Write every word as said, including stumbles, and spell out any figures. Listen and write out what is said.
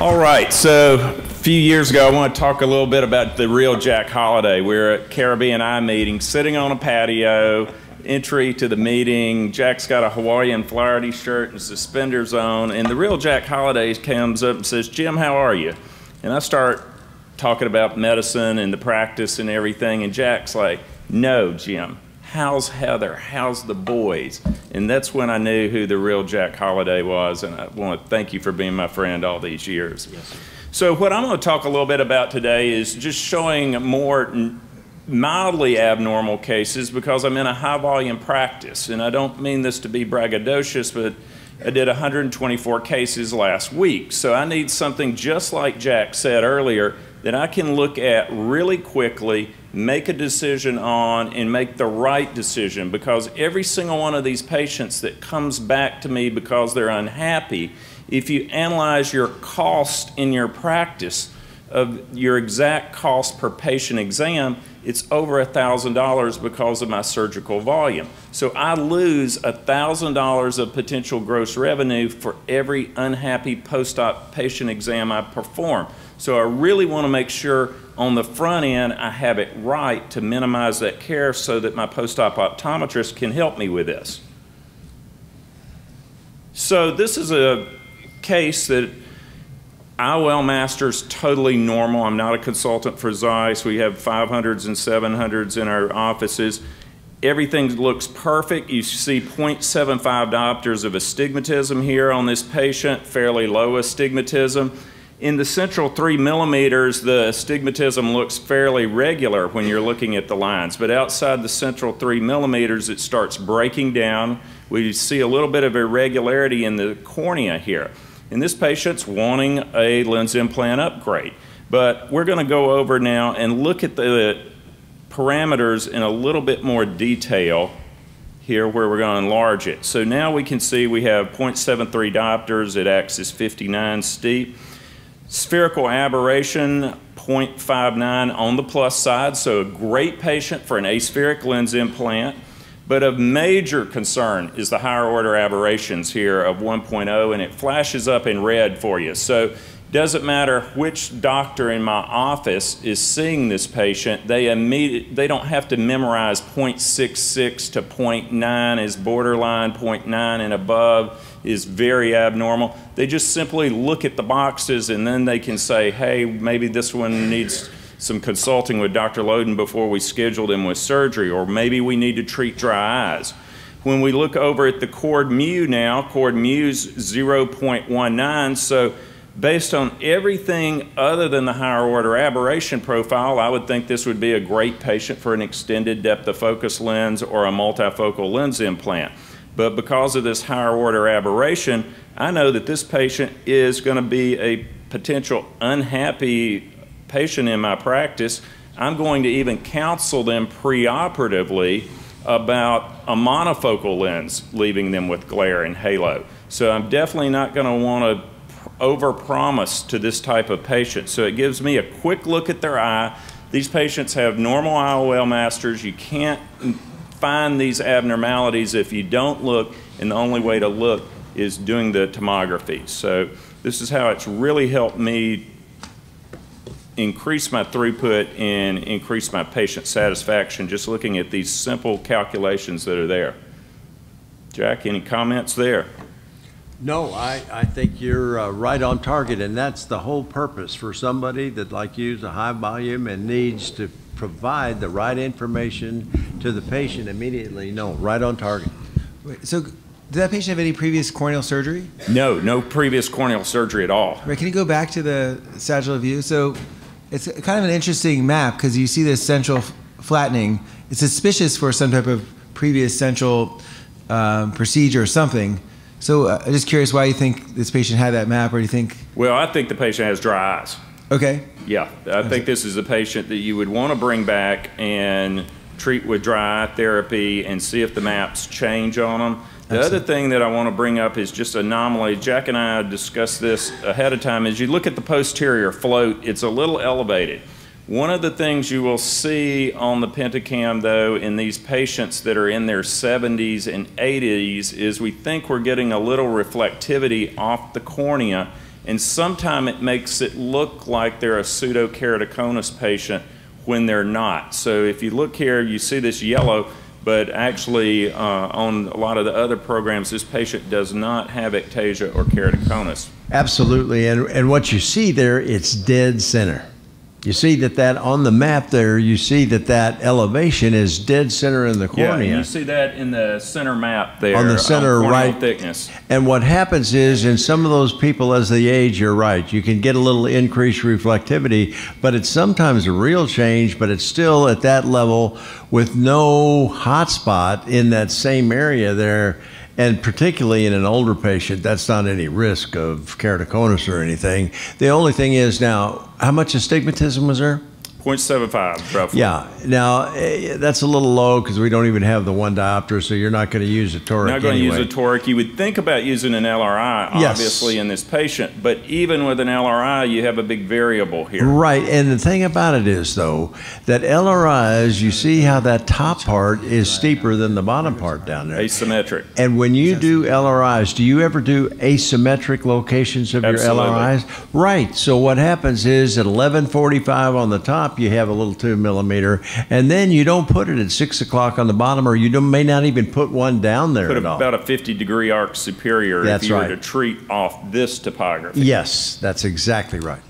All right, so a few years ago, I want to talk a little bit about the real Jack Holladay. We're at Caribbean Eye meeting, sitting on a patio, entry to the meeting. Jack's got a Hawaiian Flirty shirt and suspenders on, and the real Jack Holladay comes up and says, "Jim, how are you?" And I start talking about medicine and the practice and everything, and Jack's like, "No, Jim. How's Heather? How's the boys?" And that's when I knew who the real Jack Holladay was, and I want to thank you for being my friend all these years. Yes, so what I'm going to talk a little bit about today is just showing more mildly abnormal cases, because I'm in a high volume practice, and I don't mean this to be braggadocious, but I did one hundred twenty-four cases last week. So I need something, just like Jack said earlier, that I can look at really quickly, make a decision on, and make the right decision, because every single one of these patients that comes back to me because they're unhappy, if you analyze your cost in your practice of your exact cost per patient exam, it's over a thousand dollars because of my surgical volume. So I lose a thousand dollars of potential gross revenue for every unhappy post-op patient exam I perform. So I really want to make sure on the front end I have it right to minimize that care, so that my post-op optometrist can help me with this. So this is a case that I O L master's totally normal. I'm not a consultant for Zeiss. We have five hundreds and seven hundreds in our offices. Everything looks perfect. You see zero point seven five diopters of astigmatism here on this patient, fairly low astigmatism. In the central three millimeters, the astigmatism looks fairly regular when you're looking at the lines, but outside the central three millimeters, it starts breaking down. We see a little bit of irregularity in the cornea here. And this patient's wanting a lens implant upgrade. But we're going to go over now and look at the parameters in a little bit more detail here, where we're going to enlarge it. So now we can see we have zero point seven three diopters at axis fifty-nine steep. Spherical aberration, zero point five nine on the plus side, so a great patient for an aspheric lens implant. But of major concern is the higher order aberrations here of one point oh, and it flashes up in red for you. So it doesn't matter which doctor in my office is seeing this patient, they, immediate, they don't have to memorize zero point six six to zero point nine is borderline, zero point nine and above is very abnormal. They just simply look at the boxes, and then they can say, hey, maybe this one needs some consulting with Doctor Loden before we scheduled him with surgery, or maybe we need to treat dry eyes. When we look over at the chord mu now, chord mu's zero point one nine, so based on everything other than the higher order aberration profile, I would think this would be a great patient for an extended depth of focus lens or a multifocal lens implant. But because of this higher order aberration, I know that this patient is going to be a potential unhappy patient in my practice. I'm going to even counsel them preoperatively about a monofocal lens, leaving them with glare and halo. So I'm definitely not going to want to overpromise to this type of patient. So it gives me a quick look at their eye. These patients have normal I O L masters. You can't find these abnormalities if you don't look, and the only way to look is doing the tomography. So this is how it's really helped me increase my throughput and increase my patient satisfaction, just looking at these simple calculations that are there. Jack, any comments there? No, I, I think you're uh, right on target, and that's the whole purpose for somebody that like you is a high volume and needs to provide the right information to the patient immediately. No, right on target. Wait, so did that patient have any previous corneal surgery? No, no previous corneal surgery at all. Right, can you go back to the sagittal view? So it's kind of an interesting map, because you see this central flattening. It's suspicious for some type of previous central um, procedure or something. So uh, I'm just curious why you think this patient had that map, or do you think? Well, I think the patient has dry eyes. Okay. Yeah, I think this is a patient that you would want to bring back and treat with dry eye therapy and see if the maps change on them. The Absolutely. Other thing that I want to bring up is just anomaly. Jack and I discussed this ahead of time. As you look at the posterior float, it's a little elevated. One of the things you will see on the Pentacam, though, in these patients that are in their seventies and eighties is we think we're getting a little reflectivity off the cornea, And sometimes it makes it look like they're a pseudokeratoconus patient when they're not. So if you look here, you see this yellow, but actually uh, on a lot of the other programs, this patient does not have ectasia or keratoconus. Absolutely, and, and what you see there, it's dead center. You see that that on the map there, you see that that elevation is dead center in the cornea. Yeah, and you see that in the center map there. On the center on right thickness. And what happens is in some of those people as they age, you're right, you can get a little increased reflectivity, but it's sometimes a real change, but it's still at that level with no hot spot in that same area there. And particularly in an older patient, that's not any risk of keratoconus or anything. The only thing is now, how much astigmatism was there? zero point seven five, roughly. Yeah. Now, that's a little low because we don't even have the one diopter, so you're not going to use a toric. Not going to anyway. use a toric. You would think about using an L R I, obviously, yes, in this patient, but even with an L R I, you have a big variable here. Right. And the thing about it is, though, that L R Is, you see how that top part is steeper than the bottom part down there. Asymmetric. And when you do L R Is, do you ever do asymmetric locations of Absolutely. your L R Is? Right. So what happens is at eleven forty-five on the top, you have a little two millimeter, and then you don't put it at six o'clock on the bottom, or you don't, may not even put one down there. Put at all. About a fifty degree arc superior. That's if you right. were to treat off this topography. Yes, that's exactly right.